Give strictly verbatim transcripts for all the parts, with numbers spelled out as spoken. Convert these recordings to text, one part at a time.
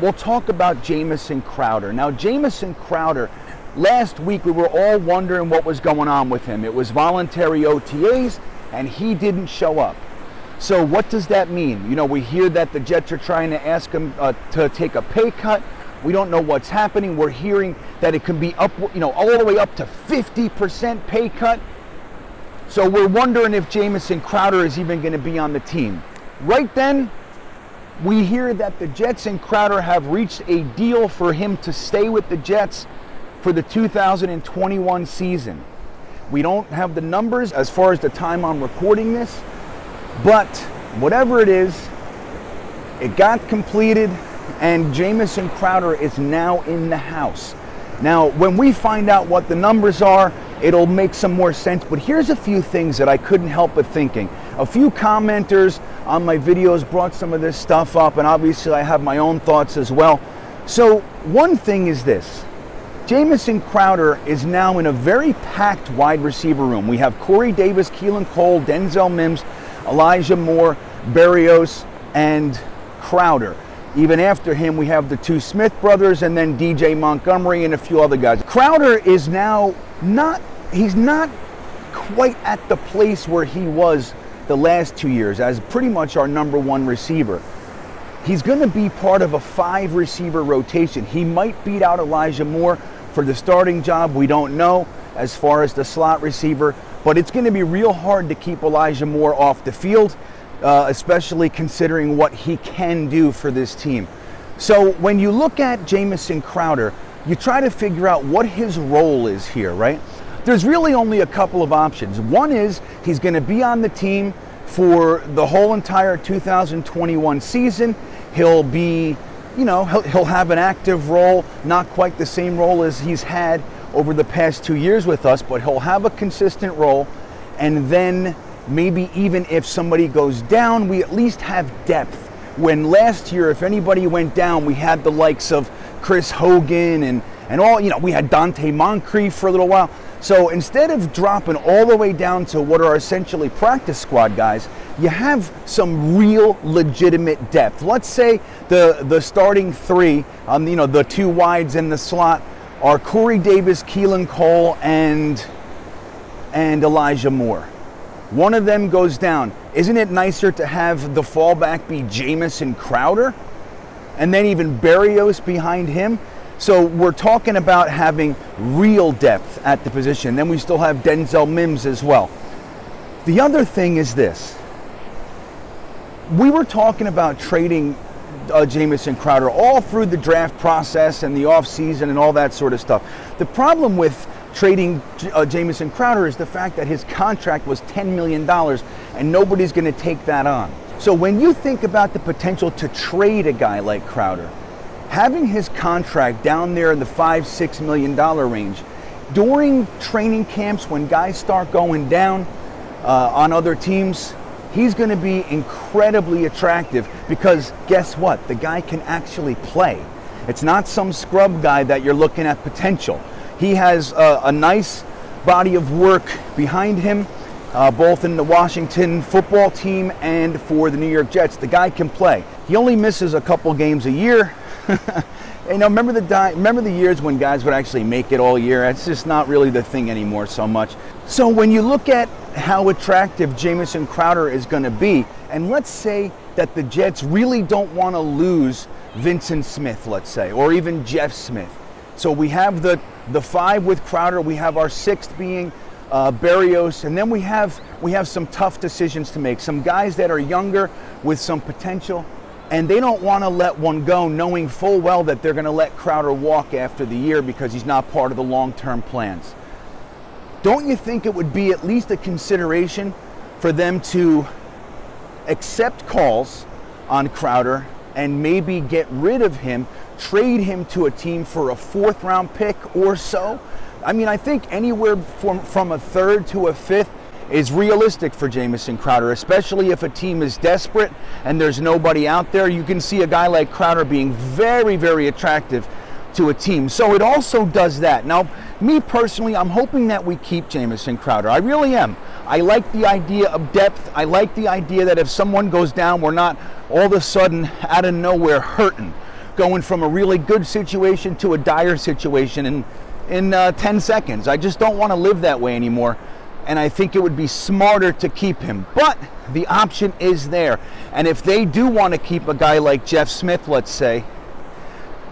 we'll talk about Jamison Crowder. Now, Jamison Crowder, last week we were all wondering what was going on with him. It was voluntary O T As, and he didn't show up. So what does that mean? You know, we hear that the Jets are trying to ask him uh, to take a pay cut. We don't know what's happening. We're hearing that it can be up, you know, all the way up to fifty percent pay cut. So we're wondering if Jamison Crowder is even going to be on the team. Right then, we hear that the Jets and Crowder have reached a deal for him to stay with the Jets for the two thousand twenty-one season. We don't have the numbers as far as the time I'm recording this, but whatever it is, it got completed, and Jamison Crowder is now in the house. Now, when we find out what the numbers are, it'll make some more sense, but here's a few things that I couldn't help but thinking. A few commenters on my videos brought some of this stuff up, and obviously I have my own thoughts as well. So one thing is this: Jamison Crowder is now in a very packed wide receiver room. We have Corey Davis, Keelan Cole, Denzel Mims, Elijah Moore, Berrios, and Crowder. Even after him, we have the two Smith brothers and then D J Montgomery and a few other guys. Crowder is now not, he's not quite at the place where he was the last two years as pretty much our number one receiver. He's going to be part of a five receiver rotation. He might beat out Elijah Moore for the starting job. We don't know as far as the slot receiver, but it's going to be real hard to keep Elijah Moore off the field. Uh, especially considering what he can do for this team. So when you look at Jamison Crowder, you try to figure out what his role is here, right? There's really only a couple of options. One is he's going to be on the team for the whole entire two thousand twenty-one season. He'll be, you know, he'll, he'll have an active role, not quite the same role as he's had over the past two years with us, but he'll have a consistent role. And then maybe even if somebody goes down, we at least have depth. When last year, if anybody went down, we had the likes of Chris Hogan and, and all, you know, we had Dante Moncrief for a little while. So instead of dropping all the way down to what are essentially practice squad guys, you have some real legitimate depth. Let's say the, the starting three, um, you know, the two wides in the slot are Corey Davis, Keelan Cole, and, and Elijah Moore. One of them goes down. Isn't it nicer to have the fallback be Jamison Crowder and then even Berrios behind him? So we're talking about having real depth at the position. Then we still have Denzel Mims as well. The other thing is this. We were talking about trading uh, Jamison Crowder all through the draft process and the offseason and all that sort of stuff. The problem with trading uh, Jamison Crowder is the fact that his contract was ten million dollars and nobody's going to take that on. So when you think about the potential to trade a guy like Crowder, having his contract down there in the five, six million dollar range, during training camps when guys start going down uh, on other teams, he's going to be incredibly attractive because guess what? The guy can actually play. It's not some scrub guy that you're looking at potential. He has a, a nice body of work behind him, uh, both in the Washington football team and for the New York Jets. The guy can play. He only misses a couple games a year. You know, remember the, remember the years when guys would actually make it all year? That's just not really the thing anymore so much. So when you look at how attractive Jamison Crowder is going to be, and let's say that the Jets really don't want to lose Vincent Smith, let's say, or even Jeff Smith. So we have the, the five with Crowder, we have our sixth being uh, Berrios, and then we have, we have some tough decisions to make. Some guys that are younger with some potential, and they don't want to let one go knowing full well that they're going to let Crowder walk after the year because he's not part of the long-term plans. Don't you think it would be at least a consideration for them to accept calls on Crowder and maybe get rid of him, trade him to a team for a fourth round pick or so? I mean, I think anywhere from, from a third to a fifth is realistic for Jamison Crowder, especially if a team is desperate and there's nobody out there. You can see a guy like Crowder being very, very attractive to a team. So it also does that. Now, me personally, I'm hoping that we keep Jamison Crowder. I really am. I like the idea of depth. I like the idea that if someone goes down, we're not all of a sudden out of nowhere hurting. going from a really good situation to a dire situation in, in uh, ten seconds. I just don't want to live that way anymore, and I think it would be smarter to keep him. But the option is there, and if they do want to keep a guy like Jeff Smith, let's say,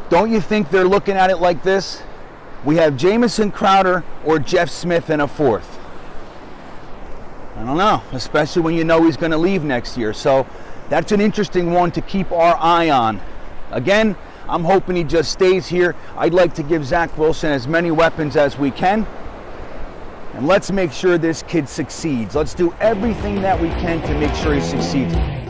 don't you think they're looking at it like this? We have Jamison Crowder or Jeff Smith in a fourth. I don't know, especially when you know he's going to leave next year. So that's an interesting one to keep our eye on. Again, I'm hoping he just stays here. I'd like to give Zach Wilson as many weapons as we can. And let's make sure this kid succeeds. Let's do everything that we can to make sure he succeeds.